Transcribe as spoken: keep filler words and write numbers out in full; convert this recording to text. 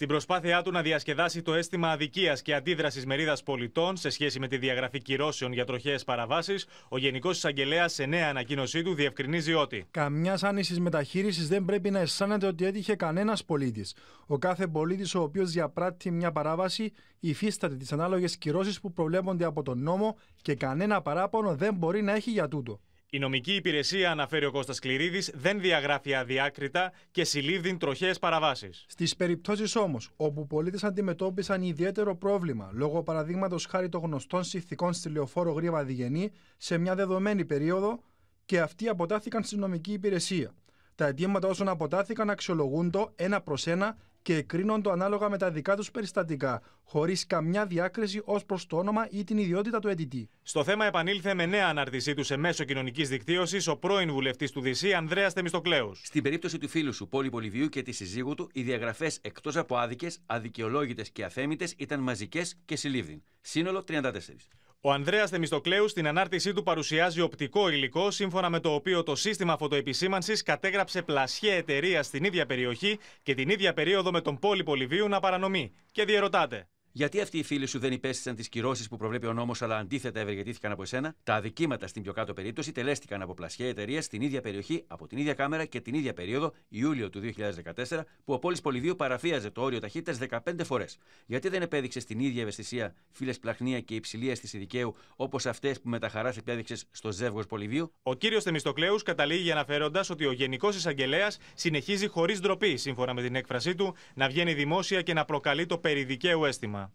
Στην προσπάθειά του να διασκεδάσει το αίσθημα αδικίας και αντίδρασης μερίδας πολιτών σε σχέση με τη διαγραφή κυρώσεων για τροχαίες παραβάσεις, ο Γενικός Εισαγγελέας σε νέα ανακοίνωσή του διευκρινίζει ότι καμιάς άνησης μεταχείρισης δεν πρέπει να αισθάνεται ότι έτυχε κανένας πολίτης. Ο κάθε πολίτης ο οποίος διαπράττει μια παράβαση υφίσταται τις ανάλογες κυρώσεις που προβλέπονται από τον νόμο και κανένα παράπονο δεν μπορεί να έχει για τούτο. Η νομική υπηρεσία, αναφέρει ο Κώστας Κληρίδης, δεν διαγράφει αδιάκριτα και συλλήβδει τροχαίες παραβάσεις. Στις περιπτώσεις όμως όπου πολίτες αντιμετώπισαν ιδιαίτερο πρόβλημα λόγω παραδείγματος χάρη των γνωστών συνθηκών στη Λεωφόρο Γρήβα Διγενή σε μια δεδομένη περίοδο, και αυτοί αποτάθηκαν στη νομική υπηρεσία. Τα αιτήματα όσων αποτάθηκαν αξιολογούν το ένα προς ένα και εκκρίνουν το ανάλογα με τα δικά τους περιστατικά, χωρίς καμιά διάκριση ως προς το όνομα ή την ιδιότητα του αιτητή. Στο θέμα επανήλθε με νέα ανάρτησή του σε μέσο κοινωνικής δικτύωσης ο πρώην βουλευτής του ΔΥΣΥ, Ανδρέας Θεμιστοκλέους. Στην περίπτωση του φίλου σου, Πόλη Πολυβίου, και της συζύγου του, οι διαγραφές εκτός από άδικες, αδικαιολόγητες και αθέμητες ήταν μαζικές και συλλήβδην. Σύνολο τριάντα τέσσερα. Ο Ανδρέας Θεμιστοκλέους στην ανάρτησή του παρουσιάζει οπτικό υλικό, σύμφωνα με το οποίο το σύστημα φωτοεπισήμανσης κατέγραψε πλασιέ εταιρεία στην ίδια περιοχή και την ίδια περίοδο με τον Πόλη Πολυβίου να παρανομεί. Και διερωτάται: γιατί αυτοί οι φίλοι σου δεν υπέστησαν τις κυρώσεις που προβλέπει ο νόμος, αλλά αντίθετα ευεργετήθηκαν από εσένα? Τα αδικήματα στην πιο κάτω περίπτωση τελέστηκαν από πλασιέ εταιρεία στην ίδια περιοχή, από την ίδια κάμερα και την ίδια περίοδο, Ιούλιο του δύο χιλιάδες δεκατέσσερα, που ο Πόλης Πολυβίου παραβίαζε το όριο ταχύτητας δεκαπέντε φορές. Γιατί δεν επέδειξες την ίδια ευαισθησία, φιλεσπλαχνία και υψηλή αίσθηση δικαίου, όπως αυτές που με τα χαράς επέδειξες στο ζεύγος Πολυβίου? Ο κύριος Θεμιστοκλέους καταλήγει αναφέροντας ότι ο Γενικός Εισαγγελέας συνεχίζει χωρίς ντροπή, σύμφωνα με την έκφρασή του, να βγαίνει δημόσια και να προκαλεί το περιδικαίου αίσθημα.